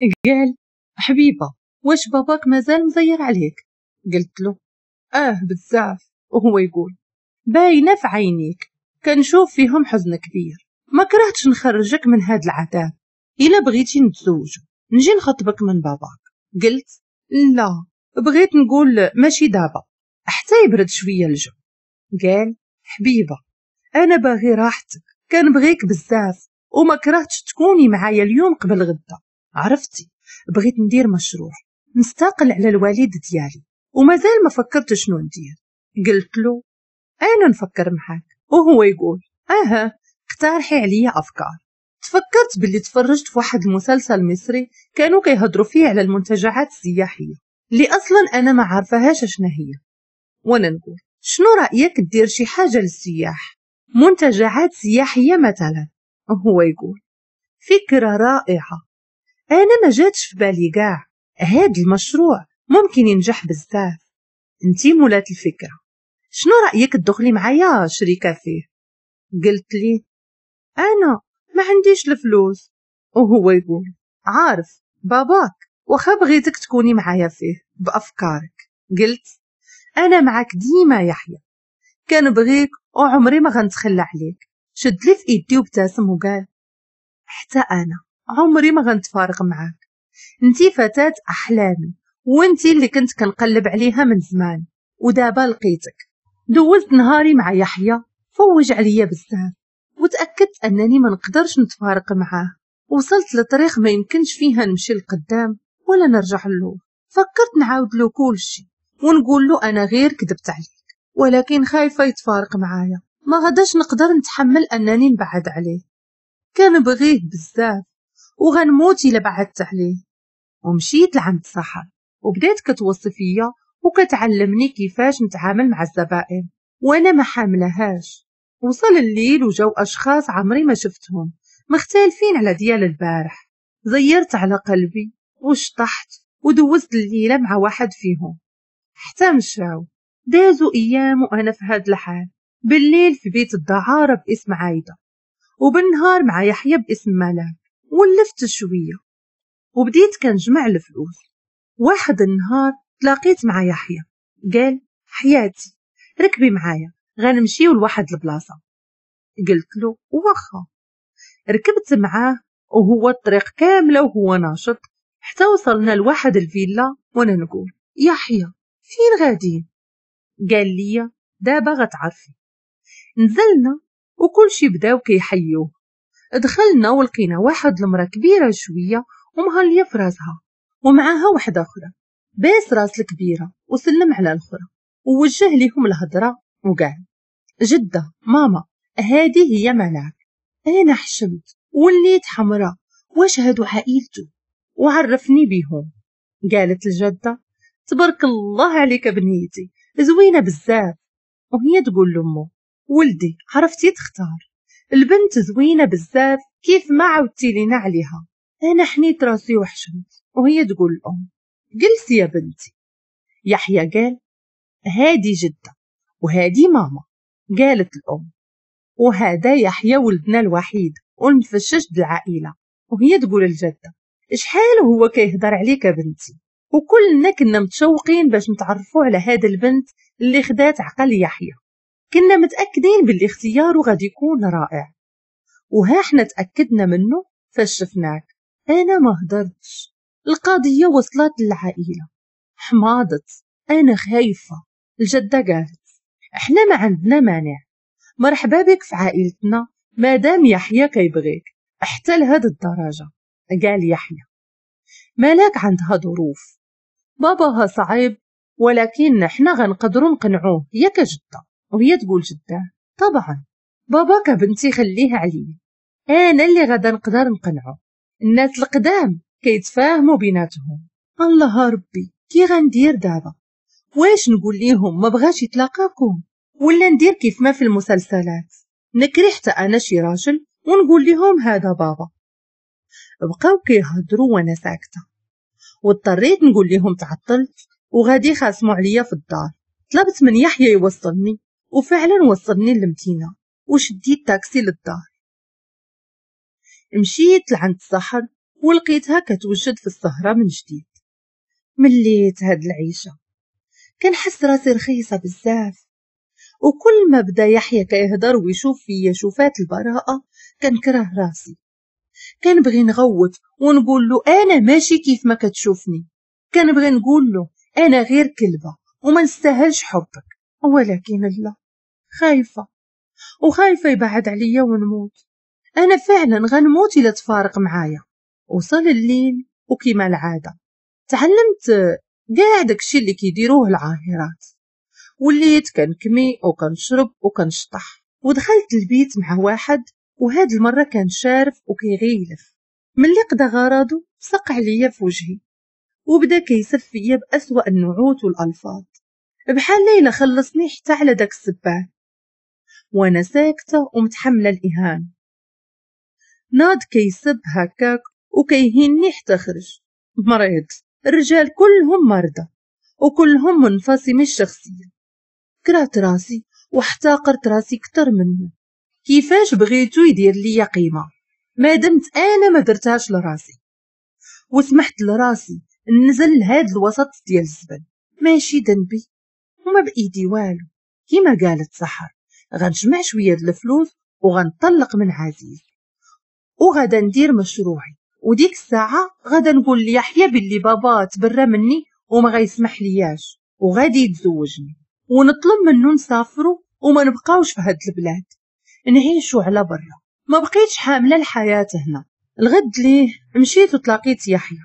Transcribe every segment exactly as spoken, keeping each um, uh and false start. قال حبيبة واش باباك مازال مزير عليك؟ قلت له آه بزاف، وهو يقول باينة في عينيك كنشوف فيهم حزن كبير، ما كرهتش نخرجك من هاد العذاب، إلا بغيتي نتزوجو نجي نخطبك من باباك. قلت لا بغيت نقول ماشي دابا حتى يبرد شوية الجو. قال حبيبة أنا باغي راحتك، كنبغيك بزاف وما كرهتش تكوني معايا اليوم قبل غدا، عرفتي بغيت ندير مشروع نستقل على الوالد ديالي ومازال ما فكرت شنو ندير. قلت له أنا نفكر معاك، وهو يقول أها اقترحي عليا أفكار. تفكرت باللي تفرجت في واحد المسلسل مصري كانوا كيهضروا فيه على المنتجعات السياحية اللي أصلا أنا ما عارفهاش شنو هي، وأنا نقول شنو رأيك دير شي حاجة للسياح، منتجعات سياحية مثلا. وهو يقول فكرة رائعة، أنا ما جاتش في بالي كاع، هاد المشروع ممكن ينجح بزاف، انتي مولات الفكرة، شنو رأيك تدخلي معايا شريكة فيه؟ قلت لي أنا ما عنديش الفلوس، وهو يقول عارف باباك واخا بغيتك تكوني معايا فيه بأفكارك. قلت أنا معك ديما يحيى، كنبغيك وعمري ما غنتخلى عليك. شد لي في ايدي وابتسم وقال حتى أنا عمري ما غنتفارق معاك، انتي فتاة أحلامي وانتي اللي كنت كنقلب عليها من زمان، ودابا لقيتك. دوزت نهاري مع يحيى فوج عليا بزاف، وتأكدت أنني ما نقدرش نتفارق معاه. وصلت لطريق ما يمكنش فيها نمشي لقدام ولا نرجع له، فكرت نعاود له كل شيء ونقول له أنا غير كذبت عليك، ولكن خايفة يتفارق معايا، ما غاداش نقدر نتحمل أنني نبعد عليه، كنبغيه بزاف وغنموت إلا بعدت عليه. ومشيت لعند السحر وبدات كتوصف ليا وكتعلمني كيفاش نتعامل مع الزبائن وانا ما حاملهاش. وصل الليل وجاو اشخاص عمري ما شفتهم مختلفين على ديال البارح، زيرت على قلبي وشطحت ودوزت الليله مع واحد فيهم حتى مشاو. دازوا ايام وانا في هاد الحال، بالليل في بيت الدعاره باسم عايده، وبالنهار مع يحيى باسم ملاك. ولفت شويه وبديت كنجمع الفلوس. واحد النهار تلاقيت مع يحيى، قال حياتي ركبي معايا غنمشيو لواحد البلاصه. قلت له واخا. ركبت معاه وهو الطريق كامله وهو ناشط حتى وصلنا لواحد الفيلا، وانا نقول يحيى فين غاديين؟ قال لي دابا غتعرفي. نزلنا وكلشي بداو كيحيوه، دخلنا ولقينا واحد المراه كبيره شويه ومهليه في راسها ومعاها وحده اخرى، باس راس الكبيره وسلم على الاخرى ووجه ليهم الهضره وقال جده ماما هادي هي ملاك. انا حشمت وليت حمراء، واش هادو عائلته؟ وعرفني بيهم. قالت الجده تبارك الله عليك بنيتي زوينه بزاف، وهي تقول لامو ولدي عرفتي تختار، البنت زوينه بزاف كيف ما عودتي لينا عليها. انا حنيت راسي وحشمت، وهي تقول الام جلسي يا بنتي. يحيى قال هادي جدة وهادي ماما. قالت الأم وهذا يحيى ولدنا الوحيد ونفشش العائلة، وهي تقول الجدة شحال وهو كيهضر عليك بنتي، وكلنا كنا متشوقين باش نتعرفوا على هذا البنت اللي خدات عقل يحيى، كنا متأكدين باللي اختياره غادي يكون رائع، وها حنا تأكدنا منه فاش شفناك. أنا ما هضرتش، القضية وصلت للعائلة حماضت، أنا خايفة. الجدة قالت احنا ما عندنا مانع، مرحبا بك في عائلتنا مادام يحيى كيبغيك حتى لهاد الدرجة. قال يحيى ملاك عندها ظروف، باباها صعيب ولكن احنا غنقدروا نقنعوه ياك جدة؟ وهي تقول جدة طبعا باباك بنتي خليه عليا، أنا اللي غدا نقدر نقنعه، الناس القدام كيتفاهموا بيناتهم. الله ربي كي غندير دابا، واش نقول ليهم ما بغاش يتلاقاكم، ولا ندير كيف ما في المسلسلات نكري حتى انا شي راجل ونقول ليهم هذا بابا؟ بقاو كيهضروا وانا ساكته، واضطريت نقول ليهم تعطلت وغادي خاصموا عليا في الدار. طلبت من يحيى يوصلني وفعلا وصلني للمدينه وشديت تاكسي للدار. مشيت لعند السحر ولقيتها كتوجد في السهرة من جديد. مليت هاد العيشة، كنحس راسي رخيصة بزاف، وكل ما بدا يحيى كيهضر ويشوف فيا شوفات البراءة كنكره راسي، كنبغي نغوت ونقول له انا ماشي كيف ما كتشوفني، كنبغي نقول له انا غير كلبة وما نستاهلش حبك، ولكن لا، خايفة وخايفة يبعد عليا ونموت. انا فعلا غنموت الا تفارق معايا. وصل الليل وكما العادة تعلمت كاع داكشي اللي كيديروه العاهرات، وليت كنكمي وكنشرب وكنشطح، ودخلت البيت مع واحد وهاد المرة كان شارف وكيغيلف. ملي قدا غرضو سق عليا في وجهي وبدا كيسف فيا بأسوأ النعوت والألفاظ، بحال ليلى خلصني حتى على داك السبان، وانا ساكتة ومتحملة الإهانة. ناض كيسب هكاك وكيهيني حتى خرج. مريض، الرجال كلهم مرضى وكلهم منفصمين الشخصية. كرهت راسي واحتقرت راسي كتر منه، كيفاش بغيتو يدير ليا قيمة ما دمت انا ما درتهاش لراسي، وسمحت لراسي ننزل لهاد الوسط ديال الزبل، ماشي ذنبي وما بايدي والو. كيما قالت سحر، غنجمع شويه د الفلوس وغنطلق من عزيز وغادا ندير مشروعي، وديك الساعه غادا نقول ليحيى باللي بابا تبرى مني وما غيسمح لياش وغادي يتزوجني، ونطلب منه نسافروا وما نبقاوش في هاد البلاد، نعيشوا على برا. ما بقيتش حامله الحياه هنا. الغد ليه مشيت وتلاقيت يحيى،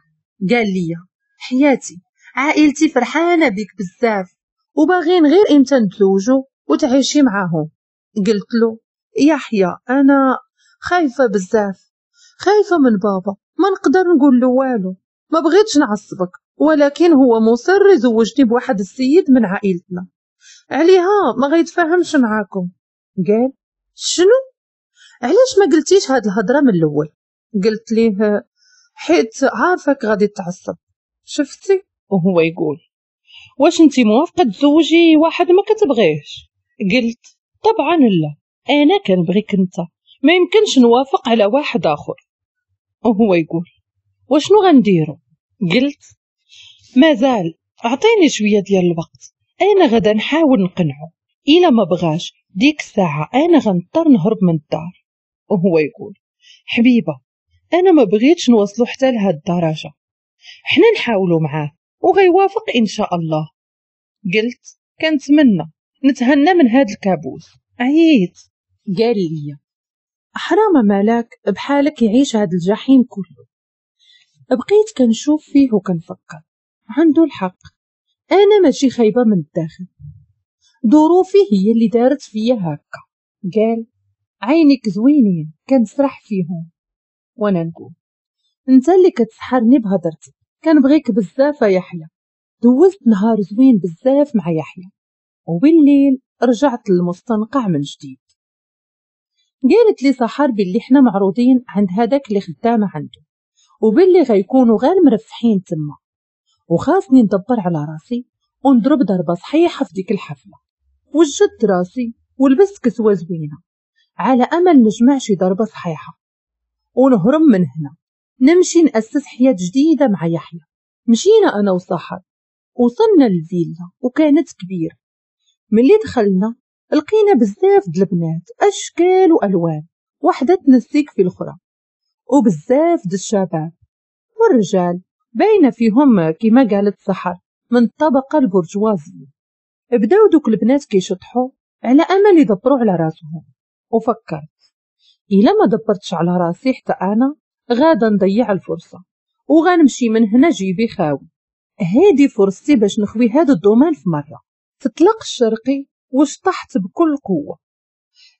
قال لي حياتي عائلتي فرحانه بك بزاف وباغين غير امتى نتزوجوا وتعيشي معاهم. قلت له يحيى انا خايفه بزاف، خايفه من بابا، ما نقدر نقول له والو، ما بغيتش نعصبك، ولكن هو مصر يزوجني بواحد السيد من عائلتنا، عليها ما غيتفاهمش معاكم. قال شنو؟ علاش ما قلتيش هاد الهضره من الاول؟ قلت ليه حيت عارفك غادي تعصب. شفتي وهو يقول واش انتي موافقه تزوجي واحد ما كتبغيهش؟ قلت طبعا لا، انا كنبغيك انت، ما يمكنش نوافق على واحد اخر. وهو يقول وشنو غنديرو؟ قلت مازال اعطيني شويه ديال الوقت، انا غدا نحاول نقنعه، الا ما بغاش ديك الساعه انا غنضطر نهرب من الدار. وهو يقول حبيبه انا ما بغيتش نوصلو حتى لهاد الدرجه، حنا نحاولو معاه وغيوافق ان شاء الله. قلت كنتمنى نتهنى من هاد الكابوس. عييت. قال لي حرام مالك بحالك يعيش هاد الجحيم كله. بقيت كنشوف فيه وكنفكر، عنده الحق، انا ماشي خايبه من الداخل، ظروفي هي اللي دارت فيا هكا. قال عينك زوينين كنسرح فيهم، وانا نقول انت اللي كتسحرني بهضرتك، كنبغيك بزاف يا يحيى. دوزت نهار زوين بزاف مع يحيى، وبالليل رجعت للمستنقع من جديد. قالت لي سحر باللي حنا معروضين عند هذاك اللي خدامه عنده، وباللي غيكونوا غير مرفحين تما، وخاصني ندبر على راسي ونضرب ضربه صحيحه في ديك الحفله. وجدت راسي ولبست كسوه زوينه على امل نجمع شي ضربه صحيحه ونهرب من هنا، نمشي نأسس حياة جديدة مع يحيى. مشينا أنا وسحر، وصلنا للفيلا وكانت كبيرة. ملي دخلنا لقينا بزاف د البنات أشكال وألوان، وحدة تنسيك في الأخرى، وبزاف د الشباب والرجال باينة فيهم كما قالت سحر من الطبقة البرجوازية. بداو دوك البنات كيشطحوا على أمل يدبروا على راسهم، وفكرت إلا ما دبرتش على راسي حتى أنا غادا نضيع الفرصة وغنمشي من هنا جيبي خاوي، هادي فرصتي باش نخوي هاد الضمان في مرة. تطلق الشرقي وشطحت بكل قوة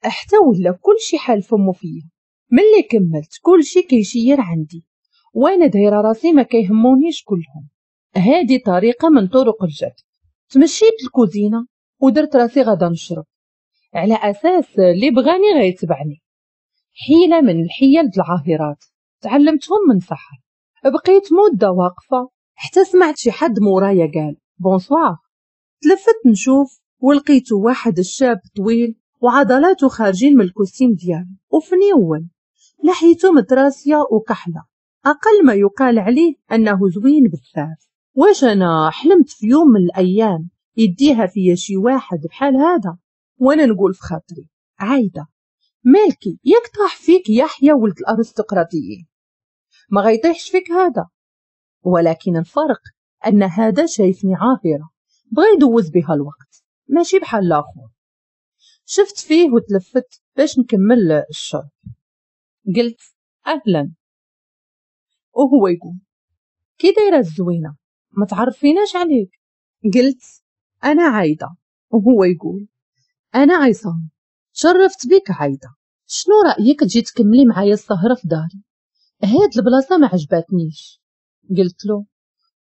حتى ولا كلشي حال فمو فيا. ملي كملت كلشي كيشير عندي وانا دايره راسي ما كيهمونيش كلهم. هادي طريقة من طرق الجد. تمشيت الكوزينة ودرت راسي غادا نشرب على أساس اللي بغاني غيتبعني، حيلة من الحيل العاهرات تعلمتهم من سحر. بقيت مدة واقفة حتى سمعت شي حد مورايا قال بونسوار. تلفت نشوف ولقيت واحد الشاب طويل وعضلاته خارجين من الكوستيم ديالو وفنيون، لحيته متراسية وكحلة، أقل ما يقال عليه أنه زوين بزاف. واش أنا حلمت في يوم من الأيام يديها فيا شي واحد بحال هذا وأنا نقول في خاطري عايدة مالكي ياك طاح فيك يحيى ولد الأرستقراطيين، ما غيطيحش فيك هذا. ولكن الفرق أن هذا شايفني عاهرة بغا يدوز بها الوقت، ماشي بحال الآخر. شفت فيه وتلفت باش نكمل الشرب، قلت أهلا، وهو يقول كي دايره الزوينه ما تعرفيناش عليك. قلت انا عايده، وهو يقول انا عصام، تشرفت بك عايده، شنو رايك تجي تكملي معايا السهره في داري؟ هاد البلاصه ما عجباتنيش. قلت له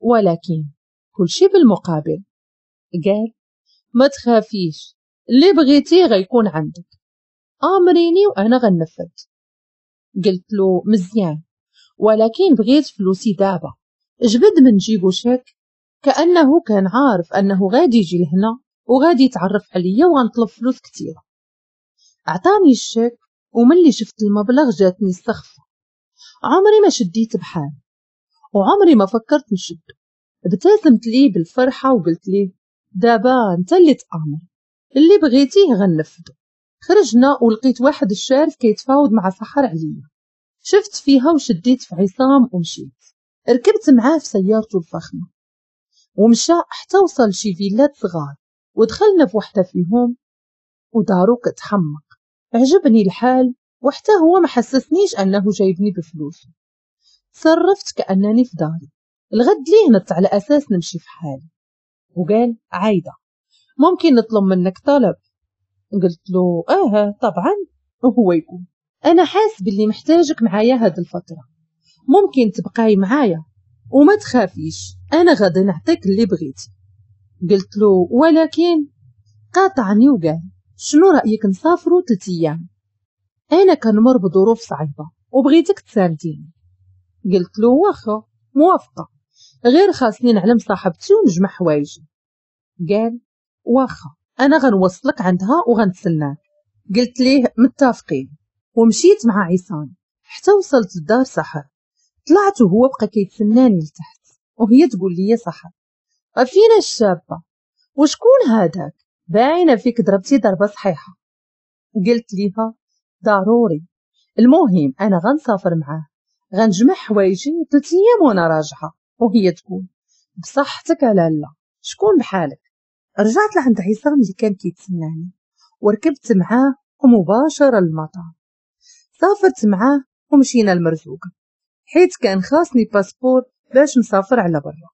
ولكن كلشي بالمقابل. قال ما تخافيش، اللي بغيتي غيكون عندك، امريني وانا غنفذ. قلت له مزيان، ولكن بغيت فلوسي دابا. جبد من جيبو شيك كأنه كان عارف أنه غادي يجي لهنا وغادي يتعرف عليا وغنطلب فلوس كتيرة. أعطاني الشيك وملي شفت المبلغ جاتني السخفة. عمري ما شديت بحال وعمري ما فكرت نشدو. ابتسمت ليه بالفرحة وقلت ليه دابا انت اللي تأمر، اللي بغيتيه غنفدو. خرجنا ولقيت واحد الشارف كيتفاوض مع سحر عليا، شفت فيها وشديت في عصام ومشيت. ركبت معاه في سيارته الفخمة ومشى حتى وصل شي فيلات صغار ودخلنا في وحده فيهم ودارو كتحمق. عجبني الحال وحتى هو ما حسسنيش انه جايبني بفلوسه. تصرفت كانني في داري. الغد ليه نط على اساس نمشي في حالي وقال عايده ممكن نطلب منك طلب؟ قلت له اه طبعا، وهو يقول انا حاس باللي محتاجك معايا هاد الفتره، ممكن تبقاي معايا وما تخافيش انا غادي نعطيك اللي بغيتي. قلت له ولكن. قاطعني وقال شنو رايك نسافروا ثلاث ايام، انا كنمر بظروف صعيبه وبغيتك تسانديني. قلت له واخا موافقه، غير خاصني نعلم صاحبتي ونجمع حوايجي. قال واخا انا غنوصلك عندها وغنتسناك. قلت ليه متفقين ومشيت مع عصام حتى وصلت لدار سحر. طلعت وهو بقى كيتسناني لتحت وهي تقول لي سحر فينا الشابه وشكون هذاك، باينه فيك ضربتي ضربه صحيحه. قلت ليها ضروري، المهم انا غنسافر معاه غنجمع حوايجي ثلاث ايام وانا راجعه. وهي تقول بصحتك يا لالا شكون بحالك. رجعت لعند عصام اللي كان كيتسناني وركبت معاه ومباشره للمطار. سافرت معاه ومشينا المرزوقة حيت كان خاصني باسبور باش نسافر على برا.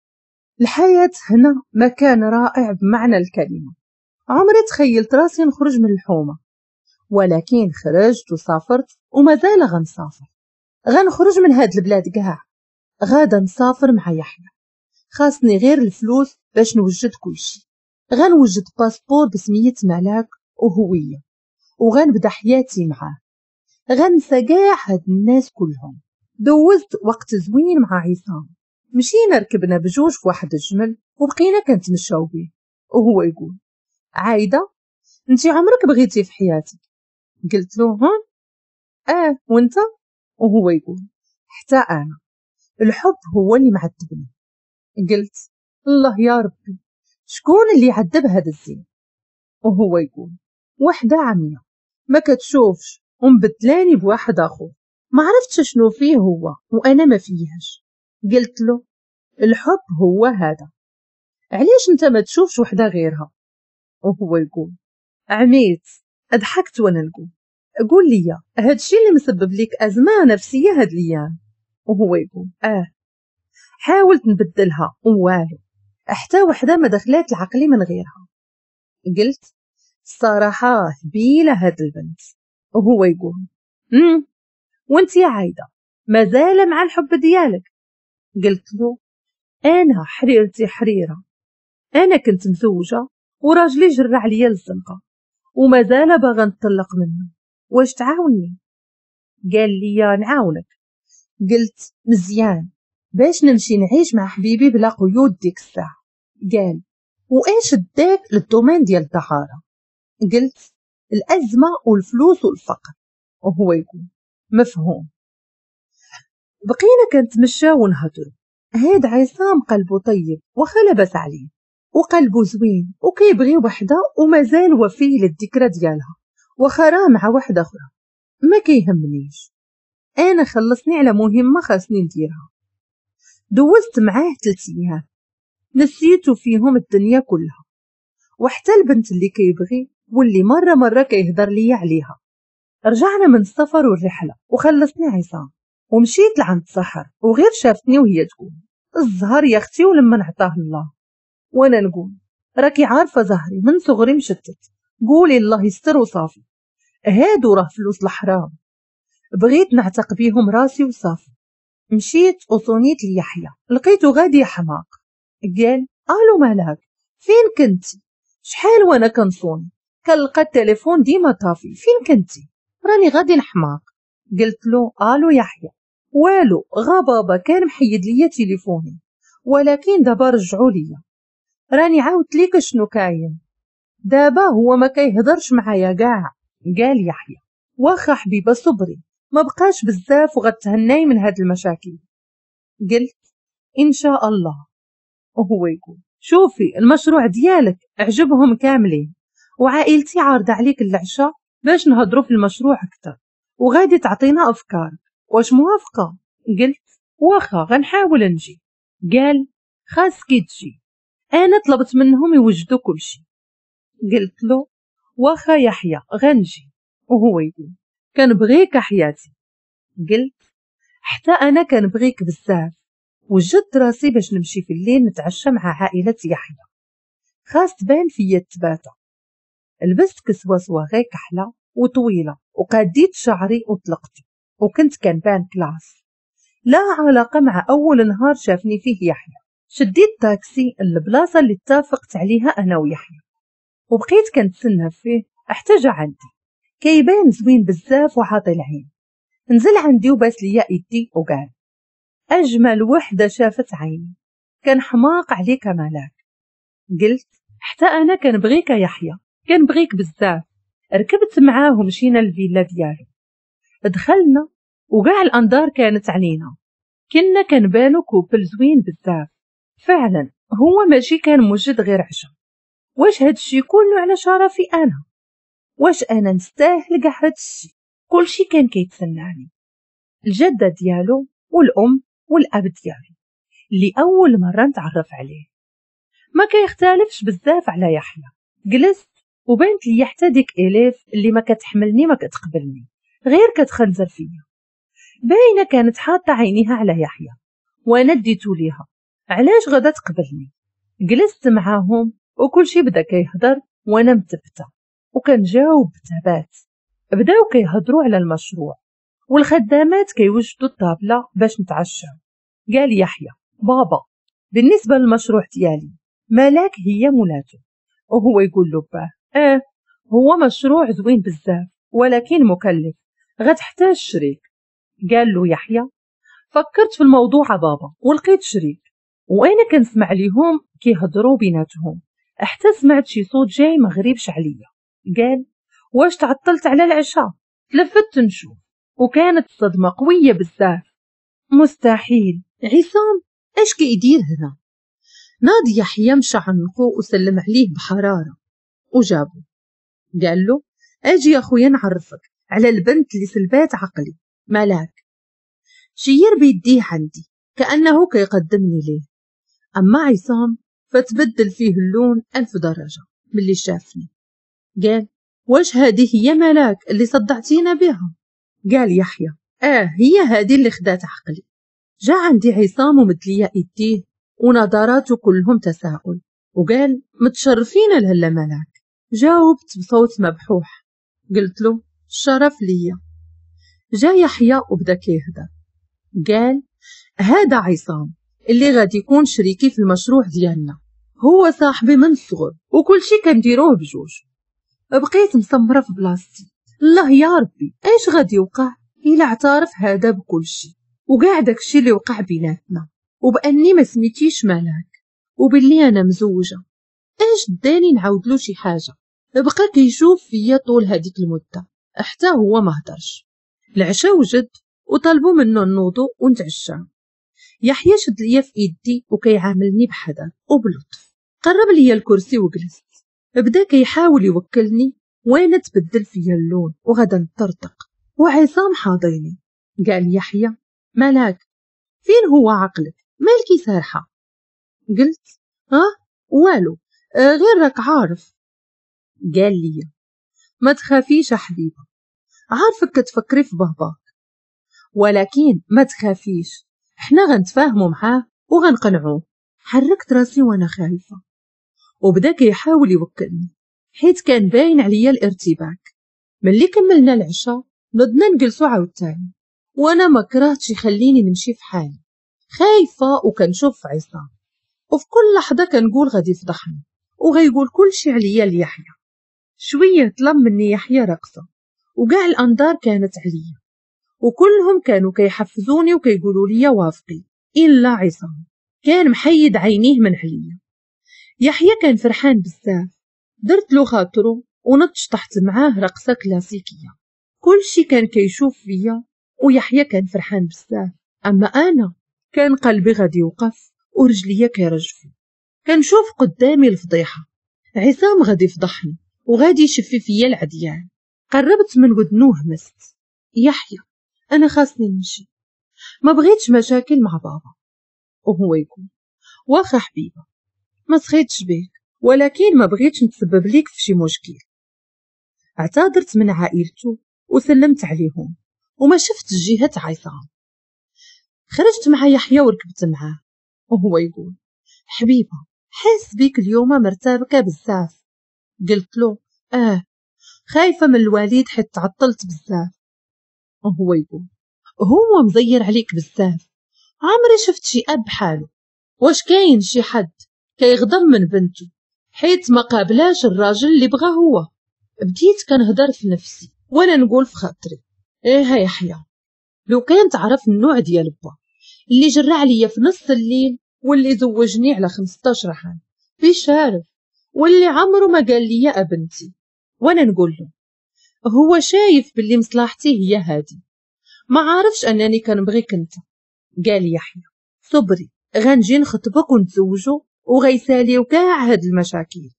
الحياة هنا مكان رائع بمعنى الكلمة، عمري تخيلت راسي نخرج من الحومة، ولكن خرجت وسافرت ومازال غنسافر، غنخرج من هاد البلاد كاع. غادا نسافر مع يحيى، خاصني غير الفلوس باش نوجد كلشي. غنوجد باسبور بسمية ملاك وهوية وغنبدا حياتي معاه، غنسى كاع هاد الناس كلهم. دوزت وقت زوين مع عصام، مشينا ركبنا بجوج في واحد الجمل وبقينا كنتمشاو بيه وهو يقول عايده انت عمرك بغيتي في حياتك؟ قلت له ها اه وانت؟ وهو يقول حتى انا، الحب هو اللي معذبني. قلت الله يا ربي شكون اللي عذب هذا الزين؟ وهو يقول وحده عمية ما كتشوفش ومبدلاني بواحد اخر، ما عرفتش شنو فيه هو وانا ما فيهاش. قلت له الحب هو هذا، علاش انت ما تشوفش وحده غيرها؟ وهو يقول عميت. ضحكت وانا نقول قول لي هادشي اللي مسبب لك ازمه نفسيه هاد الايام؟ وهو يقول اه حاولت نبدلها والو، حتى وحده ما دخلات لعقلي من غيرها. قلت الصراحه هبيله هاد البنت. وهو يقول امم وانت يا عايده مازال مع الحب ديالك؟ قلت له انا حريرتي حريره، انا كنت مزوجه وراجلي جرى عليا للزنقه ومازال باغا نطلق منه، واش تعاوني؟ قال لي نعاونك. قلت مزيان باش نمشي نعيش مع حبيبي بلا قيود ديك الساعه. قال وايش داك للدومين ديال الطهاره؟ قلت الأزمة والفلوس والفقر. وهو يقول مفهوم. بقينا كنتمشى ونهضروا، هاد عصام قلبه طيب وخلبس عليه وقلبه زوين وكيبغي وحده ومازال وفيه للذكرى ديالها وخرا مع وحده اخرى، ما كيهمنيش، انا خلصني على مهمه خاصني نديرها. دوزت معاه ثلاث ايام نسيتو فيهم الدنيا كلها، وحتى البنت اللي كيبغي واللي مره مره كيهضر لي عليها. رجعنا من السفر والرحله وخلصني عصام ومشيت لعند السحر وغير شافتني وهي تقول الزهر يا اختي ولما نعطاه الله، وانا نقول راكي عارفه زهري من صغري مشتت، قولي الله يستر وصافي، هادو راه فلوس الحرام. بغيت نعتق بيهم راسي وصافي. مشيت وصونيت ليحيى لقيته غادي حماق، قال الو مالك فين كنتي؟ شحال وانا كنصوني كنلقى التليفون ديما طافي، فين كنتي؟ راني غادي نحماق. قلت له الو يحيى والو غا بابا كان محيد ليا تليفوني ولكن دابا رجعوا ليا، راني عاودت ليك شنو كاين دابا هو ما كيهضرش معايا كاع. قال يحيى واخا حبيبه صبري ما بقاش بزاف وغتهناي من هاد المشاكل. قلت ان شاء الله. وهو يقول شوفي المشروع ديالك عجبهم كاملين وعائلتي عارضه عليك العشاء باش نهضروا في المشروع اكثر وغادي تعطينا افكار، واش موافقه؟ قلت واخا غنحاول نجي. قال خاصك تجي، انا طلبت منهم يوجدوا كل شيء. قلت له واخا يحيى غنجي. وهو يقول كنبغيك حياتي. قلت حتى انا كنبغيك بزاف. وجدت راسي باش نمشي في الليل نتعشى مع عائله يحيى، خاص تبان فيا التباته. لبست كسوه صواغي كحله وطويله وقاديت شعري وطلقته وكنت كنبان كلاس، لا علاقه مع اول نهار شافني فيه يحيى. شديت تاكسي للبلاصه اللي اتفقت عليها انا ويحيى وبقيت كنتسنى فيه حتى جا عندي. كيبان زوين بزاف وعاطي العين، نزل عندي وباس ليا ايدي وقال اجمل وحده شافت عيني كان حماق عليك مالك. قلت حتى انا كنبغيك يحيى كنبغيك بزاف. ركبت معاه ومشينا للفيلا ديالو، دخلنا وكاع الانظار كانت علينا، كنا كنبانو كوبل زوين بزاف فعلا. هو ماشي كان موجد غير عشاء، واش هادشي كله على شرفي انا؟ واش انا نستاهل كاع هادشي؟ كلشي كان كيتسناني، الجده ديالو والام والاب ديالو اللي اول مره نتعرف عليه. ما كيختلفش بزاف على يحيى. جلست وبانت لي حتى ديك اليف اللي ما كتحملني ما كتقبلني غير كتخنزر فيا، باينه كانت حاطه عينيها على يحيى وانا ديتو ليها علاش غدا تقبلني. جلست معاهم وكل شي بدا كيهضر وانا متبته وكنجاوب بتبات. بداو كيهضروا على المشروع والخدامات كيوجدوا الطابله باش نتعشى. قال يحيى بابا بالنسبه للمشروع ديالي ملاك هي مولاته. وهو يقول له باه اه هو مشروع زوين بزاف ولكن مكلف غتحتاج شريك. قال له يحيى فكرت في الموضوع بابا ولقيت شريك وانا كنسمع ليهم كيهضروا بيناتهم حتى سمعت شي صوت جاي مغريبش عليا. قال واش تعطلت على العشاء؟ تلفت نشوف وكانت الصدمه قويه بزاف. مستحيل عصام اش كيدير هنا؟ ناض يحيى مشى عنقو وسلم عليه بحراره وجابو. قال له اجي يا خويا نعرفك على البنت اللي سلبات عقلي ملاك. شير بيديه عندي كأنه كيقدمني ليه. أما عصام فتبدل فيه اللون ألف درجة ملي شافني. قال واش هذه هي ملاك اللي صدعتينا بها؟ قال يحيى آه هي هذه اللي خدات عقلي. جا عندي عصام ومدليا ايديه ونظراته كلهم تساؤل وقال متشرفين لهلا ملاك. جاوبت بصوت مبحوح قلت له الشرف ليا. جا يحيى وبدا كيهضر قال هذا عصام اللي غادي يكون شريكي في المشروع ديالنا، هو صاحبي من الصغر وكل شيء كنديروه بجوج. بقيت مسمره في بلاصتي، الله يا ربي ايش غادي يوقع الا اعترف هذا بكل شيء وكاع داكشي اللي وقع بيناتنا وباني ما سميتيش ملاك وباللي انا مزوجه. اش داني نعاودلو شي حاجه؟ بقى كيشوف فيا طول هذيك المده حتى هو ما هضرش. العشاء وجد وطلبوا منه نوضو ونتعشى. يحيى شد ليا في ايدي وكيعاملني بحذر وبلطف، قرب ليا الكرسي وجلست، بدا كيحاول يوكلني وانا تبدل فيا اللون وغدا نطرطق وعصام حاضيني. قال يحيى مالك؟ فين هو عقلك؟ مالكي سارحه؟ قلت ها والو غير راك عارف. قال لي ما تخافيش يا حبيبه، عارفك كتفكري في باباك، ولكن ما تخافيش، حنا غنتفاهموا معاه وغنقنعوه. حركت راسي وانا خايفه وبدا كيحاول يوكلني حيت كان باين عليا الارتباك. ملي كملنا العشاء نضنا نجلسوا عاوتاني وانا ما كرهتش يخليني نمشي في حالي، خايفه وكنشوف في عصام وفي كل لحظه كنقول غادي يفضحني وغيقول كلشي عليا ليحيى. شويه طلب مني يحيى رقصه وكاع الانظار كانت عليا وكلهم كانوا كيحفزوني وكيقولوا لي وافقي الا عصام كان محيد عينيه من عليا. يحيى كان فرحان بزاف، درت له خاطرو ونطش تحت معاه رقصه كلاسيكيه، كلشي كان كيشوف فيا ويحيى كان فرحان بزاف، اما انا كان قلبي غادي يوقف ورجليا كيرجفو. كنشوف قدامي الفضيحه، عصام غادي يفضحني وغادي يشفي فيا العديان. قربت من ودنو همست، يحيى انا خاصني نمشي، ما بغيتش مشاكل مع بابا. وهو يقول واخا حبيبه ما سخيتش بيك ولكن ما بغيتش نتسبب ليك في شي مشكل. اعتذرت من عائلته وسلمت عليهم وما شفت جهة عصام. خرجت مع يحيى وركبت معاه وهو يقول حبيبه حاس بيك اليوم مرتبكه بزاف. قلت له اه خايفه من الواليد حيت تعطلت بزاف. وهو يقول هو مزير عليك بزاف، عمري شفت شي اب بحاله. واش كاين شي حد كيغضب من بنته حيت ما قابلاش الراجل اللي بغا هو؟ بديت كنهضر في نفسي وانا نقول في خاطري ايه يحيى لو كان تعرف النوع ديال با اللي جرى عليا في نص الليل واللي زوجني على خمسطاش رحال بيشارف واللي عمره ما قال لي يا بنتي. وانا نقول له هو شايف باللي مصلحتي هي هادي، ما عارفش انني كنبغيك انت. قال يحيى صبري غنجي نخطبك ونتزوجو وغيساليو كاع هاد المشاكل.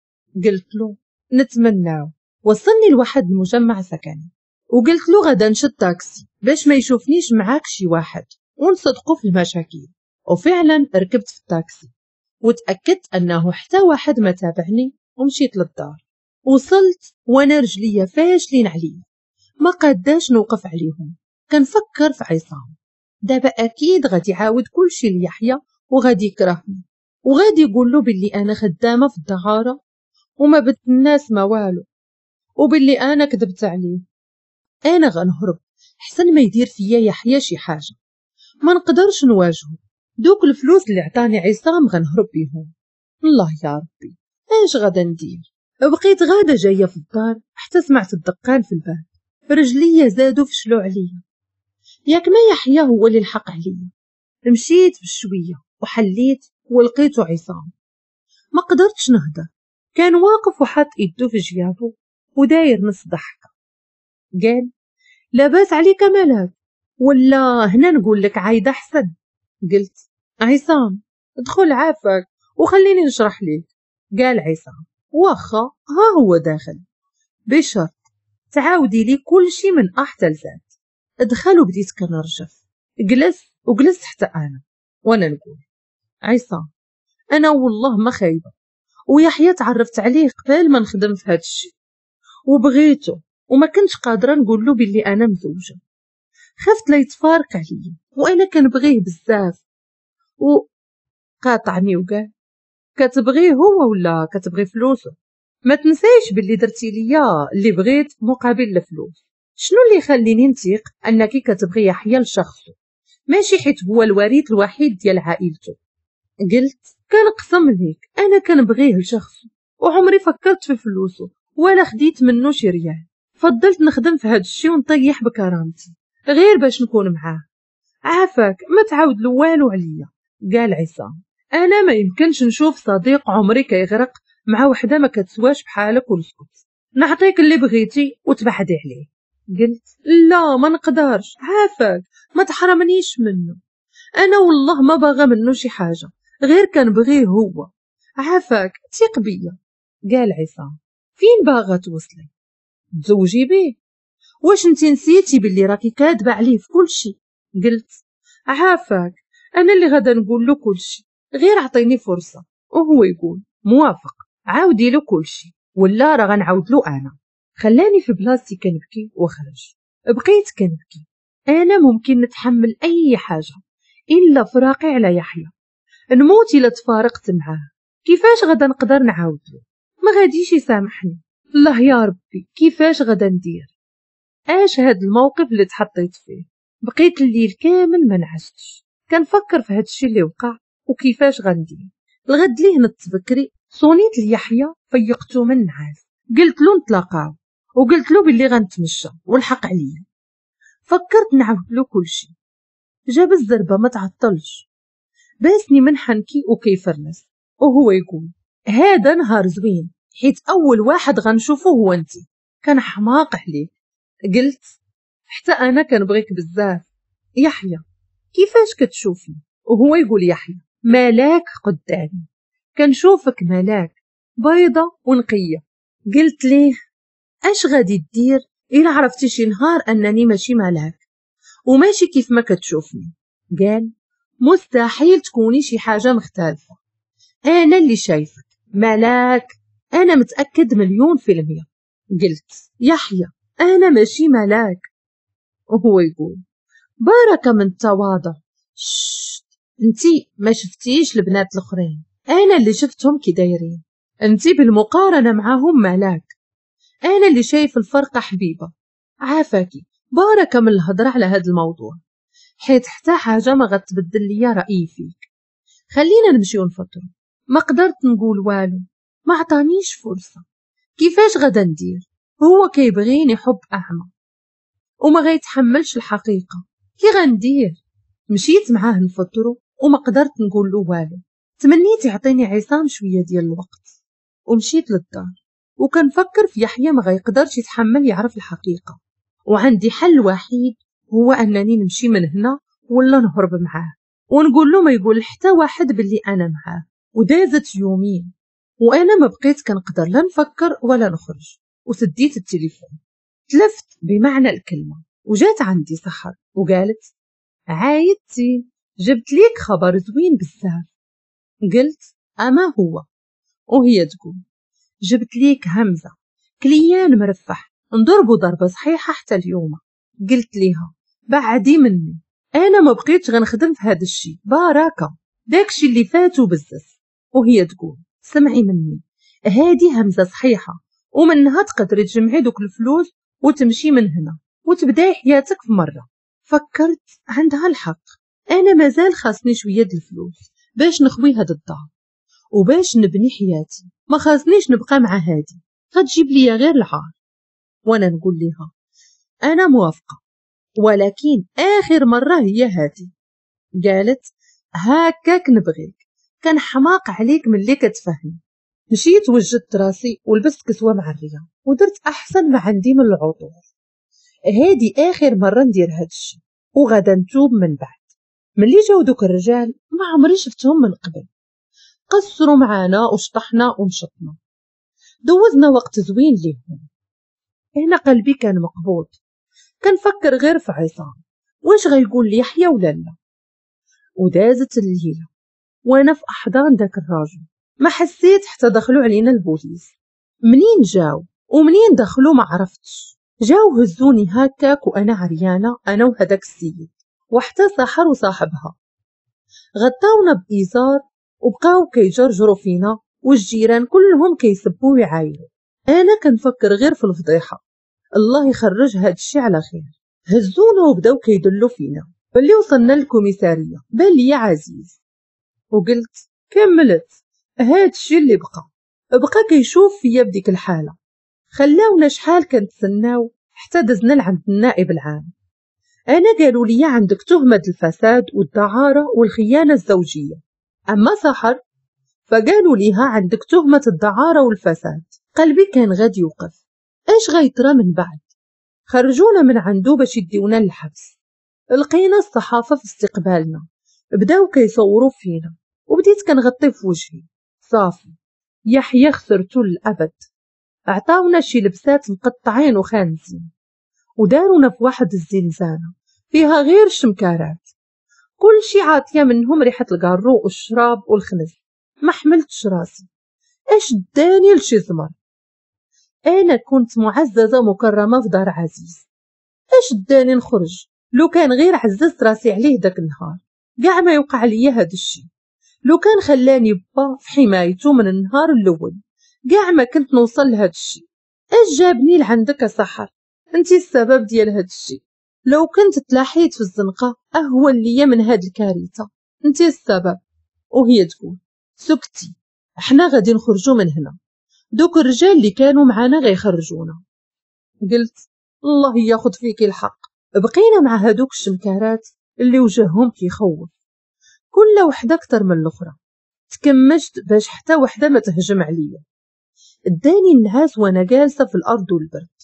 قلت له نتمناو. وصلني لواحد المجمع سكني وقلت له غدا نشد طاكسي باش ما يشوفنيش معاك شي واحد ونصدقوا في المشاكل. وفعلا ركبت في الطاكسي وتاكدت انه حتى واحد ما تابعني ومشيت للدار. وصلت وانا رجليا فاشلين عليا ما قاداش نوقف عليهم، كنفكر في عصام دابا اكيد غادي يعاود كلشي ليحيى وغادي يكرهني وغادي يقول له باللي انا خدامه في الدعاره وما بت الناس ما والو وباللي انا كذبت عليه. انا غنهرب حسن ما يدير فيا يحيى شي حاجه، ما نقدرش نواجهه، دوك الفلوس اللي عطاني عصام غنهرب بيهم. الله يا ربي اش غادا ندير؟ بقيت غاده جايه في الدار حتى سمعت الدقان في الباب، رجليا زادوا فشلوا عليا. ياك ما يحيى هو اللي الحق عليا. مشيت بشويه وحليت ولقيتو عصام، ما قدرتش نهضر، كان واقف وحاط يدو في جيابو وداير نص ضحكه. قال لاباس عليك مالك ولا هنا نقول لك عايده حسن؟ قلت عصام ادخل عافاك وخليني نشرح ليك. قال عصام واخا. ها هو داخل بشرط تعاودي لي كل شي من أ حتى لزاد. ادخل وبديت كنرجف، جلس وجلست حتى انا وانا نقول عصام انا والله ما خايبه ويحيى تعرفت عليه قبل ما نخدم في هاد الشي وبغيته وما كنتش قادره نقول له باللي انا مزوجه، خفت لا يتفارق عليا وانا كنبغيه بزاف. وقاطعني وقال كتبغيه هو ولا كتبغي فلوسه؟ ما تنسيش باللي درتي ليا اللي بغيت مقابل الفلوس. شنو اللي يخليني نتيق انك كتبغي يحيى لشخصه ماشي حيت هو الوريث الوحيد ديال عائلته؟ قلت كنقسم ليك انا كنبغيه لشخصه وعمري فكرت في فلوسه ولا خديت منه شي ريال، فضلت نخدم في هاد الشي ونطيح بكرامتي غير باش نكون معاه. عافاك ما تعاود له والو عليا. قال عصام انا ما يمكنش نشوف صديق عمري كيغرق مع وحده ما كتسواش بحالك ونسكت، نعطيك اللي بغيتي وتبعدي عليه. قلت لا ما نقدرش، عافاك ما تحرمنيش منه، انا والله ما باغا منه شي حاجه غير كنبغيه هو، عافاك تيق بيا. قال عصام فين باغا توصلي؟ تزوجي بيه؟ واش انتي نسيتي باللي راكي كادبه عليه في كلشي؟ قلت عافاك انا اللي غادا نقول له كلشي، غير اعطيني فرصه وهو يقول موافق عاودي له كلشي ولا راه غنعاود له. انا خلاني في بلاصتي كنبكي وخرج. بقيت كنبكي، انا ممكن نتحمل اي حاجه الا فراقي على يحيى، نموت الا تفارقت معاه، كيفاش غدا نقدر نعاود له؟ ما غاديش يسامحني، الله يا ربي كيفاش غدا ندير؟ اش هاد الموقف اللي تحطيت فيه؟ بقيت الليل كامل ما نعشتش كنفكر في هادشي اللي وقع وكيفاش غندير. الغد ليه نت بكري صونيت ليحيى، فيقتو من نعاس، قلت له نتلاقاو وقلت له باللي غنتمشى والحق عليا، فكرت نعاود له كلشي. جاب الزربه ما تعطلش، باسني من حنكي وكيفرنس وهو يقول هذا نهار زوين حيت اول واحد غنشوفه هو انتي، كان حماق عليه. قلت حتى انا كنبغيك بزاف يحيى، كيفاش كتشوفني؟ وهو يقول يحيى ملاك قدامي، كنشوفك ملاك بيضه ونقيه. قلت ليه اش غادي دير الا عرفتي شي نهار انني ماشي ملاك وماشي كيف ما كتشوفني؟ قال مستحيل تكوني شي حاجه مختلفه، انا اللي شايفك ملاك، انا متاكد مليون في المية. قلت يحيى انا ماشي ملاك، وهو يقول بارك من التواضع، انتي ما شفتيش البنات الاخرين، انا اللي شفتهم كي دايرين، انتي بالمقارنه معاهم ملاك، انا اللي شايف الفرقه حبيبه. عافاكي بارك من الهضره على هذا الموضوع حيت حتى حاجه ما غتبدل ليا رايي فيك، خلينا نمشيو نفطروا. ما قدرت نقول والو، ما عطانيش فرصه، كيفاش غدا ندير؟ هو كيبغيني حب اعمى وما غيتحملش الحقيقه، كي غندير؟ مشيت معاه نفطرو وما قدرت نقول له والو، تمنيت يعطيني عصام شويه ديال الوقت. ومشيت للدار وكنفكر في يحيى ما غيقدرش يتحمل يعرف الحقيقه، وعندي حل وحيد هو انني نمشي من هنا ولا نهرب معاه ونقول له ما يقول حتى واحد باللي انا معاه. ودازت يومين وانا ما بقيت كنقدر لا نفكر ولا نخرج، وسديت التليفون، تلفت بمعنى الكلمه، وجات عندي سحر وقالت عايدتي جبت ليك خبر زوين بزاف. قلت اما هو؟ وهي تقول جبت ليك همزه كليان مرفح نضربو ضربه صحيحه حتى اليوم. قلت ليها بعدي مني، انا ما بقيتش غنخدم في هذا الشيء باركه، داكشي اللي فاتو بزاف. وهي تقول سمعي مني، هادي همزه صحيحه ومنها تقدري تجمعي دوك الفلوس وتمشي من هنا وتبداي حياتك في مره. فكرت عندها الحق، انا مازال خاصني شويه د الفلوس باش نخوي هاد الدار وباش نبني حياتي، ما خاصنيش نبقى مع هادي غتجيب ليا غير العار. وانا نقول ليها انا موافقه ولكن اخر مره هي هادي. قالت هاكاك نبغيك، كان حماق عليك ملي كتفهمي. مشيت وجدت راسي ولبست كسوه معريه ودرت احسن ما عندي من العطور، هادي اخر مره ندير هادشي وغادا نتوب من بعد. ملي جاو دوك الرجال ما عمري شفتهم من قبل، قصروا معانا وشطحنا ومشطنا، دوزنا وقت زوين ليهم. هنا قلبي كان مقبوض، كنفكر غير في عصام واش غيقول لي يحيى ولا لا. ودازت الليله وانا في احضان داك الراجل، ما حسيت حتى دخلوا علينا البوليس، منين جاو ومنين دخلوا ما عرفتش، جاو هزوني هكاك وانا عريانه انا وهداك السيد وحتى سحر وصاحبها، غطاونا بإزار وبقاو كيجرجروا فينا والجيران كلهم كيسبوا ويعايروا. انا كنفكر غير في الفضيحه، الله يخرج هادشي على خير. هزونا وبداو كيدلوا فينا، ملي وصلنا للكوميساريه بان ليا عزيز، وقلت كملت هادشي اللي بقى بقى كيشوف فيا بديك الحاله. خلاونا شحال كنتسناو حتى دزنا لعند النائب العام، انا قالوا لي عندك تهمه الفساد والدعاره والخيانه الزوجيه، اما سحر فقالوا ليها عندك تهمه الدعاره والفساد. قلبي كان غادي يوقف، اش غيطرى من بعد؟ خرجونا من عندو باش يديونا للحبس. لقينا الصحافة في استقبالنا، بداو كيصوروا فينا وبديت كنغطي في وجهي. صافي يحيى خسرتو للأبد. عطاونا شي لبسات مقطعين وخانزين ودارونا في واحد الزنزانة فيها غير الشمكارات، كل شي عاطيه منهم ريحه الكارو والشراب والخنز. ما حملتش راسي، اش داني لشي زمر. انا كنت معززه مكرمه في دار عزيز، اش داني نخرج؟ لو كان غير عززت راسي عليه داك النهار كاع ما يوقع ليا هاد الشي. لو كان خلاني با في حمايته من النهار الاول كاع ما كنت نوصل لهاد الشي. اش جابني لعندك يا سحر؟ انت السبب ديال هاد الشي. لو كنت تلاحيت في الزنقه اهون ليا من هاد الكارثه، انت السبب. وهي تقول سكتي، احنا غادي نخرجوا من هنا، دوك الرجال اللي كانوا معانا غيخرجونا. قلت الله ياخد فيكي الحق. بقينا مع هادوك الشمكارات اللي وجههم كيخوف، كل وحده اكثر من الاخرى. تكمشت باش حتى وحده ما تهجم عليا. اداني النعاس وانا جالسه في الارض والبرد،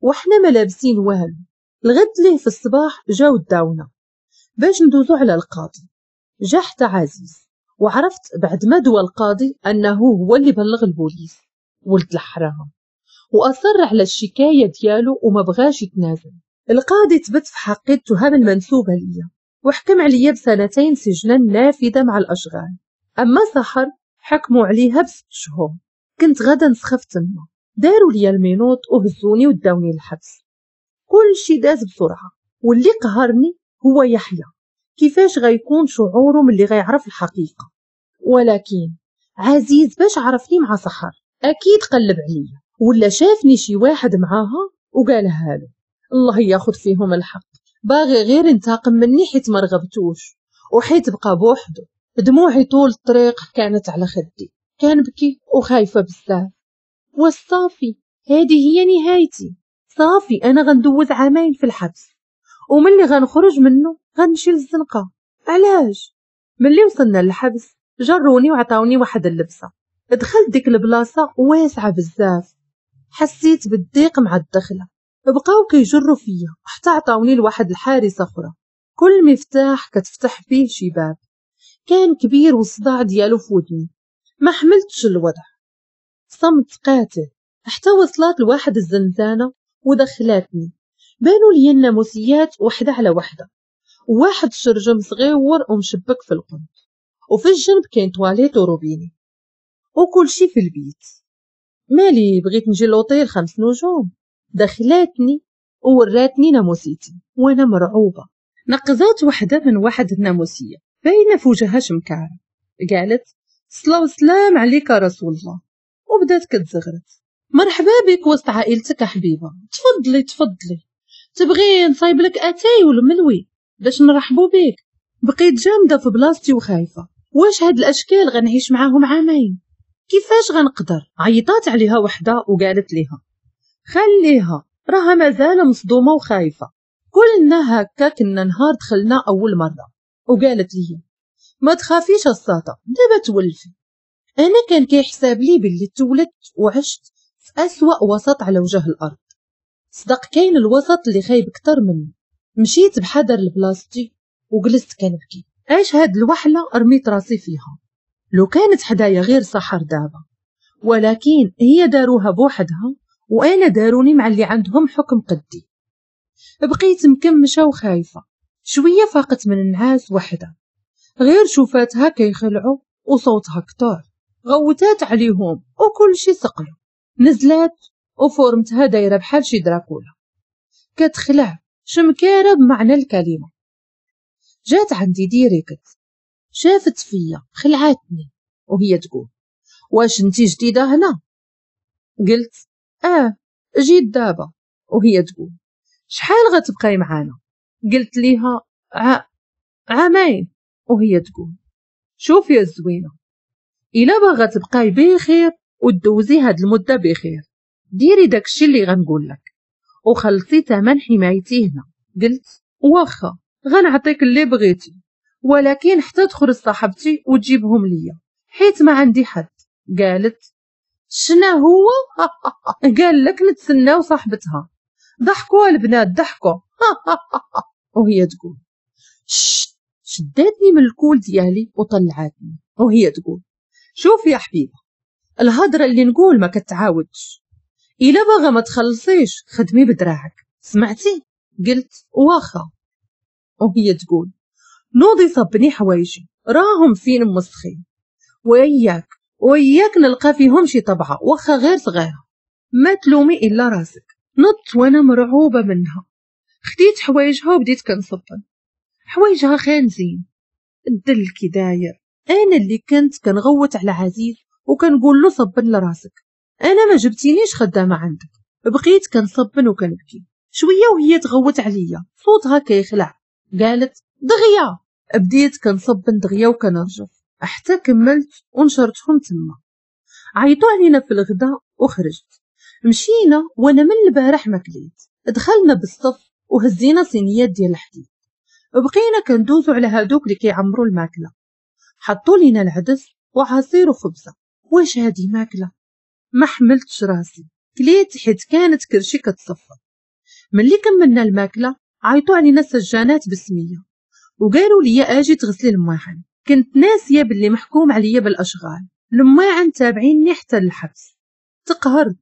وحنا ما لابسين والو. الغد ليه في الصباح جاو داونا باش ندوزو على القاضي. جا حتى عزيز، وعرفت بعد ما دوا القاضي انه هو اللي بلغ البوليس ولد الحرام، واصر على الشكايه ديالو وما بغاش يتنازل. القاضي تبت في حقي التهم المنسوبه ليا وحكم عليا بسنتين سجنا نافذه مع الاشغال. اما سحر حكموا عليها بست شهور. كنت غدا نسخف تما، داروا ليا المينوط وهزوني وداوني للحبس. كل شي داز بسرعه، واللي قهرني هو يحيى، كيفاش غيكون شعوره ملي غيعرف الحقيقه. ولكن عزيز باش عرفني مع سحر اكيد قلب عليا ولا شافني شي واحد معاها وقالها له. الله ياخد فيهم الحق، باغي غير ينتقم مني حيت ما رغبتوش وحيت بقى بوحده. دموعي طول الطريق كانت على خدي، كان بكي وخايفه بزاف. وصافي هذه هي نهايتي، صافي انا غندوز عامين في الحبس وملي غنخرج منه غنمشي للزنقه. علاش؟ ملي وصلنا للحبس جروني وعطاوني واحد اللبسه. دخلت ديك البلاصه واسعه بزاف، حسيت بالضيق مع الدخله. بقاو كيجروا فيا حتى عطاوني لواحد الحارسه اخرى، كل مفتاح كتفتح فيه شي باب. كان كبير والصداع ديالو في ودني، ما حملتش الوضع. صمت قاتل حتى وصلت لواحد الزنزانه ودخلاتني. بانوا لي الناموسيات وحده على وحده، واحد شرجم صغيور ومشبك في القنت، وفي الجنب كاين تواليت وروبيني وكل شي في البيت. مالي بغيت نجي لوطيل خمس نجوم. دخلاتني ووراتني ناموسيتي وانا مرعوبه. نقزات وحده من واحد الناموسيه باينه في وجهها شمكاره، قالت صلاه وسلام عليك يا رسول الله، وبدات كتزغرت. مرحبا بك وسط عائلتك حبيبه، تفضلي تفضلي، تبغي نصايب لك اتاي ولا ملوي باش نرحبوا بك؟ بقيت جامده في بلاصتي وخايفه، واش هاد الاشكال غنعيش معاهم عامين؟ كيفاش غنقدر؟ عيطات عليها وحده وقالت ليها خليها، راها مازال مصدومه وخايفه. كلنا هكا كنا نهار دخلنا اول مره. وقالت لي ما تخافيش الساطه، دابا تولفي. انا كان كيحساب لي باللي تولدت وعشت أسوأ وسط على وجه الأرض. صدق كاين الوسط اللي خايب كتر مني. مشيت بحذر لبلاصتي وجلست كنبكي. ايش هاد الوحلة رميت راسي فيها. لو كانت حدايا غير سحر دابا، ولكن هي داروها بوحدها وأنا داروني مع اللي عندهم حكم قدي. بقيت مكمشة وخايفة. شوية فاقت من النعاس وحدها، غير شوفاتها كيخلعوا وصوتها كتار. غوتات عليهم وكل شي سقلوا. نزلات وفورمتها دايره بحال شي دراكولا كتخلع، شمكاره بمعنى الكلمه. جات عندي ديريكت، شافت فيا خلعتني وهي تقول واش انتي جديده هنا؟ قلت اه جيت دابا. وهي تقول شحال غتبقاي معانا؟ قلت ليها ع... عامين. وهي تقول شوفي يا الزوينه، الا باغا تبقاي بخير ودوزي هاد المده بخير ديري داكشي اللي غنقول لك وخلصي ثمن حمايتي هنا. قلت واخا غنعطيك اللي بغيتي، ولكن حتى تخرج صاحبتي وتجيبهم ليا حيت ما عندي حد. قالت شنا هو؟ قال لك نتسناو صاحبتها، ضحكوا البنات ضحكوا. وهي تقول شداتني من الكول ديالي وطلعتني، وهي تقول شوف يا حبيبه، الهضره اللي نقول ما كتعاودش، الا باغا ما تخلصيش خدمي بدراعك، سمعتي؟ قلت واخا. وهي تقول نوضي صبني حوايجي راهم فين موسخين، وإياك وإياك نلقى فيهم شي طبعة واخا غير صغيرة، ما تلومي إلا راسك. نضت وأنا مرعوبة منها، خديت حوايجها وبديت كنصبن، حوايجها خانزين، الدل كي داير. أنا اللي كنت كنغوت على عزيز وكنقول له صبن لراسك، أنا ما جبتينيش خدامة عندك، بقيت كنصبن وكنبكي. شوية وهي تغوت عليا صوتها كيخلع، قالت دغيا، بديت كنصبن دغيا وكنرجف حتى كملت ونشرتهم تما. عيطوا علينا في الغداء وخرجت، مشينا وانا من البارح ماكليت، دخلنا بالصف وهزينا صينيات ديال الحديد، بقينا كندوزو على هادوك اللي كيعمروا الماكله. حطوا لينا العدس وعصير وخبزه، واش هادي ماكله؟ ما حملتش راسي، كليت حيت كانت كرشي كتصفر. ملي كملنا الماكله عيطوا علينا السجانات بالسميه وقالوا لي اجي تغسلي المواعن، كنت ناسيه باللي محكوم عليا بالاشغال، المواعن تابعيني حتى للحبس. تقهرت،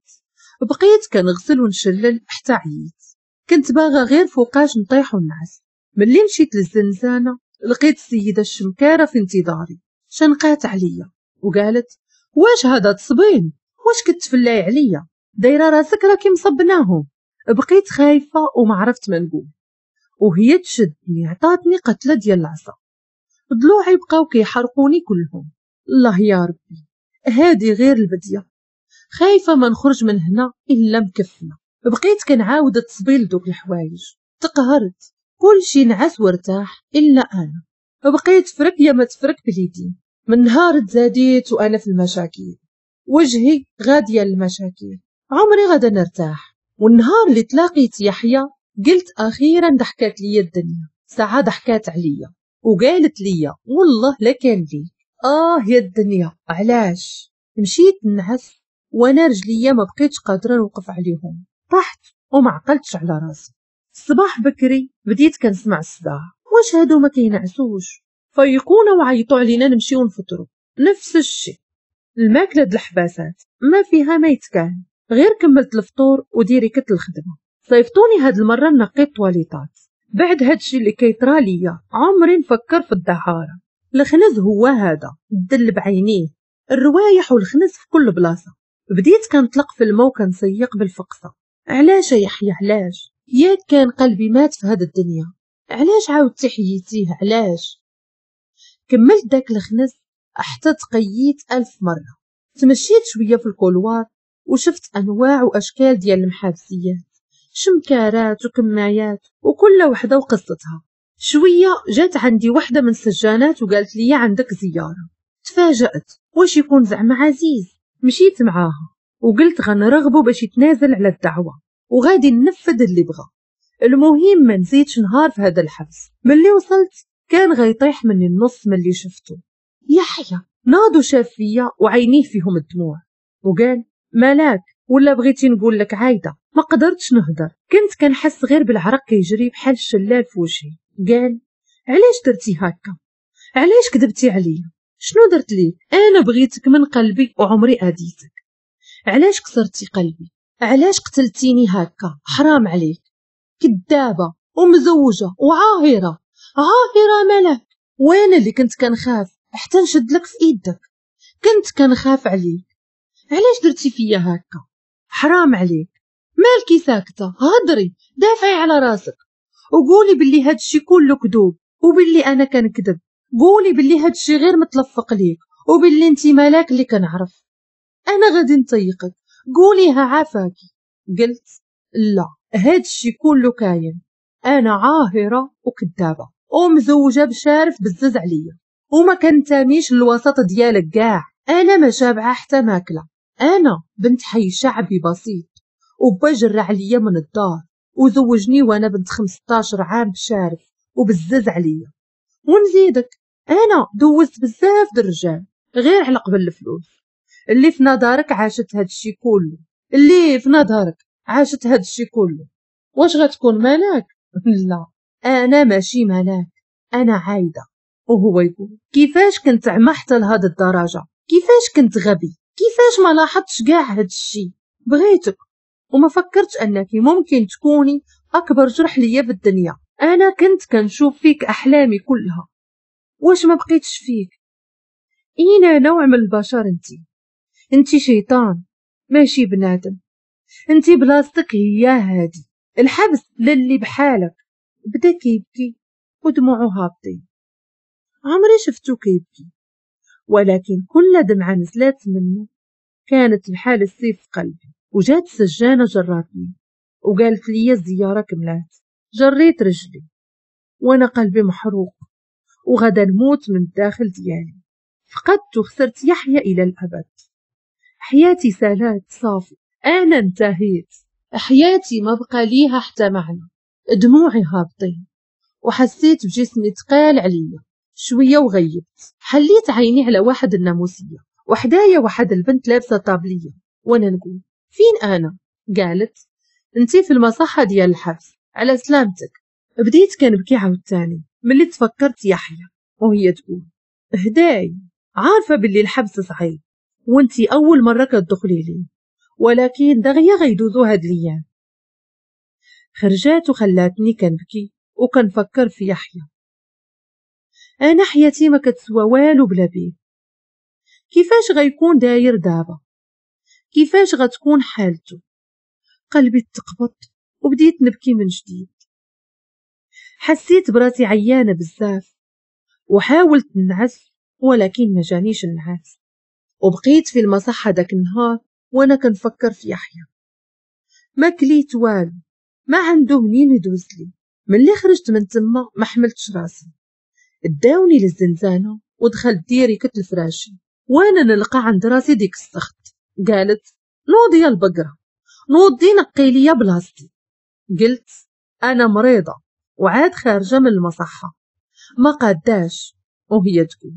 بقيت كنغسل ونشلل حتى عييت، كنت باغا غير فوقاش نطيح ونعس. ملي مشيت للزنزانه لقيت السيده الشمكاره في انتظاري، شنقات عليا وقالت واش هذا تصبين؟ واش كتفلاي عليا؟ دايره راسك راكي مصبناهم. بقيت خايفه وما عرفت ما نقول، وهي تشدني عطاتني قتله ديال العصا، ضلوعي بقاو كيحرقوني كلهم. الله يا ربي، هادي غير البديه، خايفه ما نخرج من هنا الا مكفنا. بقيت كنعاود التصبيل دوك الحوايج. تقهرت، كلشي نعس وارتاح الا انا، بقيت فرك يا ما تفرك بليدي. من نهار تزاديت وانا في المشاكل، وجهي غاديه للمشاكل، عمري غادا نرتاح. والنهار اللي تلاقيت يحيى قلت اخيرا ضحكات ليا الدنيا، ساعه ضحكات عليا وقالت ليا والله لا كان ليك. اه يا الدنيا علاش مشيت نعس وانا رجليا ما بقيتش قادره نوقف عليهم، طحت وما عقلتش على راسي. الصباح بكري بديت كنسمع الصداع، واش هادو ما كينعسوش؟ فيقونا وعيطوا علينا نمشيو نفطروا، نفس الشيء. الماكله د الحباسات ما فيها ما يتكان، غير كملت الفطور وديريكت الخدمه. صيفطوني هاد المره نقي الطواليطات، بعد هادشي اللي كيطرا ليا عمري نفكر في الدعاره. الخنز هو هذا، الدل بعينيه، الروايح والخنز في كل بلاصه. بديت كنطلق في الماء وكنسيق بالفقصه. علاش يا يحيى علاش؟ ياك كان قلبي مات في هاد الدنيا، علاش عاودتي حييتيه؟ علاش كملت داك الخنز حتى تقييت ألف مره. تمشيت شويه في الكولوار وشفت انواع واشكال ديال المحابسيات، شمكارات وكمايات، وكل وحده وقصتها. شويه جات عندي وحده من السجانات وقالت لي عندك زياره. تفاجأت، واش يكون زعما عزيز؟ مشيت معاها وقلت غنرغبو باش يتنازل على الدعوه وغادي ننفذ اللي بغا. المهم ما نزيدش نهار في هذا الحبس. ملي وصلت كان غيطيح مني النص من اللي شفتو. يحيى ناض وشاف فيا وعينيه فيهم الدموع وقال مالك؟ ولا بغيتي نقول لك عايده؟ ما قدرتش نهضر، كنت كنحس غير بالعرق كيجري بحال الشلال في وجهي. قال علاش درتي هكا؟ علاش كذبتي عليا؟ شنو درت ليك؟ انا بغيتك من قلبي وعمري اديتك، علاش كسرتي قلبي؟ علاش قتلتيني هكا؟ حرام عليك، كذابه ومزوجه وعاهره، عاهره ملك. وانا اللي كنت كنخاف حتى نشد لك في ايدك، كنت كنخاف عليك، علاش درتي فيا هكا؟ حرام عليك، مالكي ساكته؟ هضري، دافعي على راسك وقولي باللي هادشي كله كذوب وباللي انا كنكذب، قولي باللي هادشي غير متلفق ليك وباللي انتي ملاك اللي كنعرف، انا غادي نطيقك، قوليها عافاكي. قلت لا، هادشي كله كاين، انا عاهره وكذابه ومزوجه بشارف بزز عليا وما كنتميش للوسط ديالك كاع، انا ما شابعه حتى ماكله، انا بنت حي شعبي بسيط، وبا جرى عليا من الدار وزوجني وانا بنت خمسطاش عام بشارف وبزز عليا. ونزيدك، انا دوزت بزاف د الرجال غير على قبل الفلوس، اللي في نظرك عاشت هاد الشي كله، اللي في نظرك عاشت هاد الشي كله، واش غتكون ملاك؟ لا، انا ماشي ملاك، انا عايده. وهو يقول كيفاش كنت عمى حتى لهاد الدرجه؟ كيفاش كنت غبي؟ كيفاش ما لاحظتش كاع هاد الشيء؟ بغيتك وما فكرتش انك ممكن تكوني اكبر جرح ليا بالدنيا. انا كنت كنشوف فيك احلامي كلها، واش ما بقيتش فيك؟ اين نوع من البشر انتي؟ انتي شيطان ماشي بنادم، انتي بلاصتك هي هادي الحبس للي بحالك. بدا كيبكي ودموعه هابطين. عمري شفتو كيبكي، ولكن كل دمعة نزلات منه كانت بحال السيف في قلبي. وجات سجانة جراتني وقالت لي الزيارة كملات. جريت رجلي وانا قلبي محروق وغدا نموت من الداخل ديالي. فقدت وخسرت يحيى إلى الأبد. حياتي سالات صافي، أنا انتهيت، حياتي ما بقى ليها حتى معنى. دموعي هابطين وحسيت بجسمي تقال عليا شوية وغيبت. حليت عيني على واحد الناموسية وحدايا واحد البنت لابسة طابلية وانا نقول فين أنا؟ قالت انتي في المصحة ديال الحبس، على سلامتك. بديت كنبكي عاوتاني ملي تفكرت يحيى وهي تقول هداي، عارفة باللي الحبس صعيب وانتي أول مرة كتدخلي ليه، ولكن دغيا غيدوزو هاد ليام. خرجات وخلاتني كنبكي وكنفكر في يحيى. أنا حياتي ما كتسوى والو بلا بيه. كيفاش غيكون داير دابا؟ كيفاش غتكون حالته؟ قلبي تقبط وبديت نبكي من جديد. حسيت براسي عيانة بزاف وحاولت ننعس ولكن ما جانيش النعاس. وبقيت في المصحة داك النهار وانا كنفكر في يحيى. ما كليت والو، ما عنده منين يدوز لي. ملي خرجت من تما ما حملتش راسي، داوني للزنزانة ودخلت ديري كتل فراشي وانا نلقى عند راسي ديك السخط. قالت نوضي يا البقرة، نوضي نقي ليا بلاصتي. قلت انا مريضة وعاد خارجة من المصحة ما قاداش. وهي تقول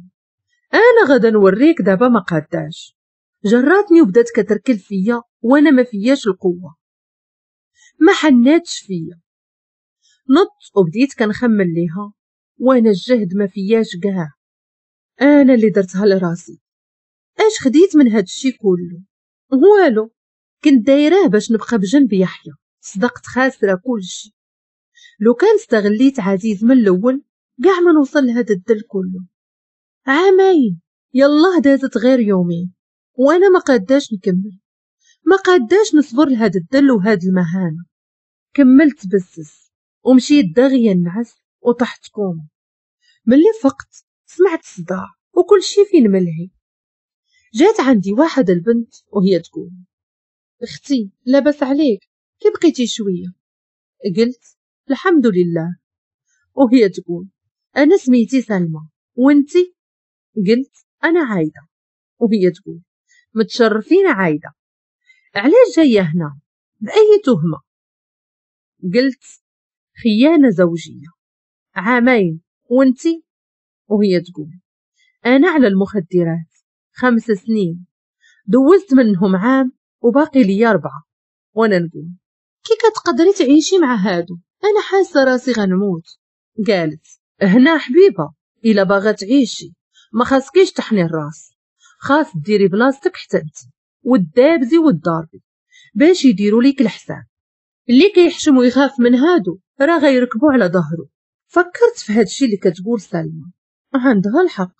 انا غدا نوريك دابا ما قاداش. جراتني وبدات كتركل فيا وانا ما فياش القوة، ما حناتش فيا. نط وبديت كنخمل ليها وانا الجهد ما فياش كاع. انا اللي درتها لراسي، اش خديت من هادشي كله؟ والو، كنت دايراه باش نبقى بجنب يحيى. صدقت خاسره كلشي. لو كان استغليت عزيز من الاول كاع ما نوصل لهاد الدل كله. عامين يلاه دازت غير يومين وانا ما قاداش نكمل، ما قاداش نصبر لهاد الدل وهاد المهانه. كملت بزز ومشيت داغيه نعس وطحت كوما. ملي فقت سمعت صداع وكل شي فين ملهي. جات عندي واحد البنت وهي تقول اختي لاباس عليك، كي بقيتي شويه؟ قلت الحمد لله. وهي تقول انا سميتي سلمى وانتي؟ قلت انا عايده. وهي تقول متشرفين عايده، علاش جايه هنا؟ باي تهمه؟ قلت خيانه زوجيه عامين وانتي؟ وهي تقول انا على المخدرات خمس سنين دوزت منهم عام وباقي لي اربعه. وانا نقول كي كتقدري تعيشي مع هادو؟ انا حاسه راسي غنموت. قالت هنا حبيبه، الا باغا تعيشي ما خاصكيش تحني الراس، خاص ديري بلاصتك حتى انتي والدابزي والضاربي باش يديروا ليك الحساب. اللي كيحشم ويخاف من هادو راه غيركبوا على ظهره. فكرت في هادشي اللي كتقول سلمى، عندها الحق.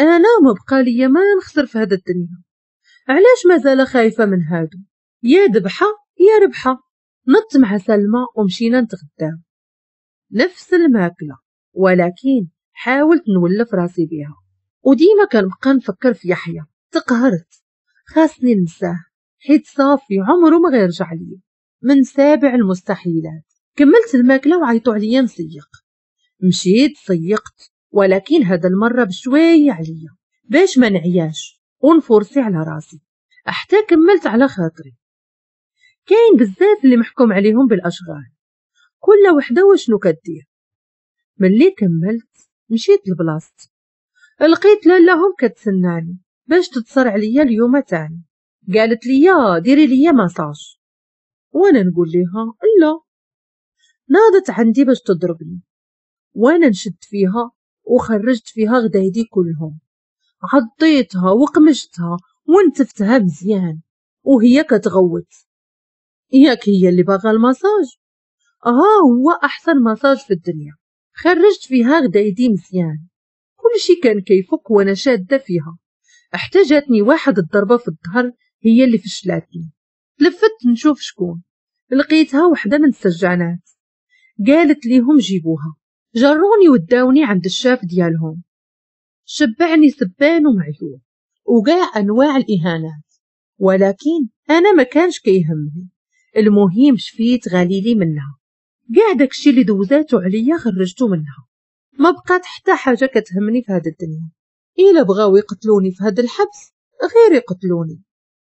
انا ما بقى ليا ما نخسر في هاد الدنيا، علاش مازال خايفه من هادو؟ يا ذبحه يا ربحه. نط مع سلمى ومشينا نتغداو نفس الماكله، ولكن حاولت نولف راسي بيها وديما كنبقى نفكر في يحيى. تقهرت خاصني ننساه حيت صافي عمره ما غيرجع ليا، من سابع المستحيلات. كملت الماكله وعيطوا عليا نسيق. مشيت سيقت ولكن هذا المره بشويه عليا باش ما نعياش ونفرسي على راسي. حتى كملت على خاطري. كاين بزاف اللي محكوم عليهم بالاشغال، كل وحده وشنو كدير. ملي كملت مشيت لبلاصتي، لقيت لالاهم كتسناني باش تتصر عليا اليوم تاني. قالت لي ديري لي مساج وانا نقول ليها لا نادت عندي باش تضربني، وانا نشد فيها وخرجت فيها غدايدي كلهم، عضيتها وقمشتها ونتفتها مزيان وهي كتغوت. ياك هي اللي باغا المساج؟ اه هو احسن مساج في الدنيا. خرجت فيها غدايدي مزيان، كلشي كان كيفك وانا شاده فيها، احتاجتني واحد الضربه في الظهر هي اللي فشلاتني. لفت نشوف شكون، لقيتها وحده من السجانات، قالت ليهم جيبوها، جروني وداوني عند الشاف ديالهم، شبعني سبان ومعيوب وكاع انواع الاهانات، ولكن انا ما كانش كيهمني، المهم شفيت غليلي منها، كاع داكشي اللي دوزاتو عليا خرجتو منها، ما بقات حتى حاجه كتهمني في هاد الدنيا. الا بغاو يقتلوني في هاد الحبس غير يقتلوني،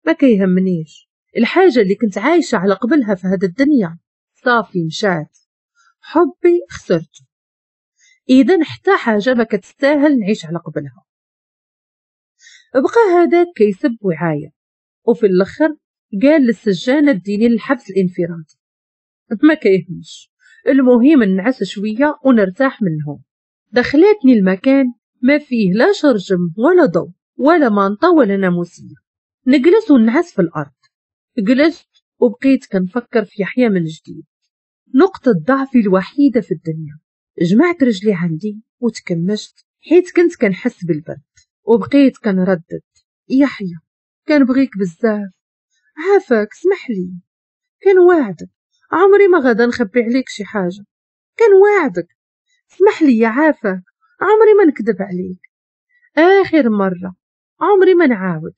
ما كيهمنيش، الحاجه اللي كنت عايشه على قبلها في هاد الدنيا صافي مشات، حبي خسرته، اذا حتى حاجه ما كتستاهل نعيش على قبلها. بقى هذاك كيسب وعاية، وفي الاخر قال للسجانه ديني للحبس الانفرادي، ما كيهمش، المهم نعس شويه ونرتاح منهم. دخلتني المكان ما فيه لا شرجم ولا ضوء ولا مانطا ولا ناموسيه، نجلس ونعس في الارض. جلست وبقيت كنفكر في يحيى من جديد، نقطه ضعفي الوحيده في الدنيا. جمعت رجلي عندي وتكمشت حيت كنت كنحس بالبرد، وبقيت كنردد، يحيى كنبغيك بزاف، عافاك سمحلي، كنواعدك عمري ما غادا نخبي عليك شي حاجه، كنواعدك سمحلي يا عافاك، عمري ما نكذب عليك، اخر مره عمري ما نعاود،